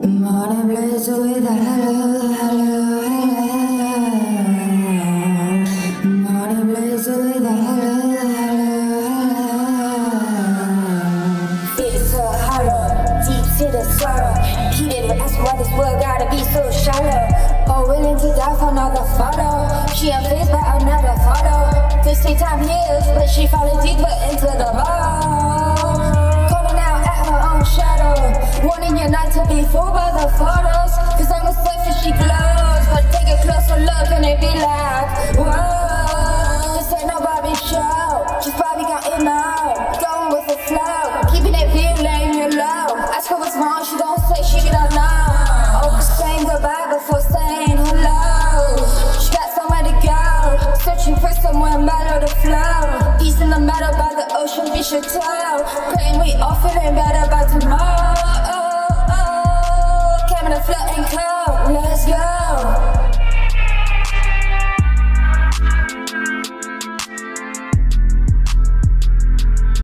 The morning blaze with a hello, hello, hello. The morning blaze with a hello, hello, hello. It's a hollow, deep-seated sorrow. Repeated when asked why this world gotta be so shallow. All willing to die for another photo. She unfazed by another photo. This take time heals, but she falling deeper into the hole. Coming out at her own shadow. Warning you not to be fooled by the photos, cause I'm as safe as she glows. But take a closer look and it be like, whoa. This ain't no Barbie show, just Barbie Gone Emo. Going with the flow, keeping it real, laying you low. Ask her what's wrong, she gon' say she don't know. Oh, saying goodbye before saying hello. She got somewhere to go, searching for somewhere mellow to flow. Easing the metal by the ocean, we should tow. Praying we all feeling better by tomorrow.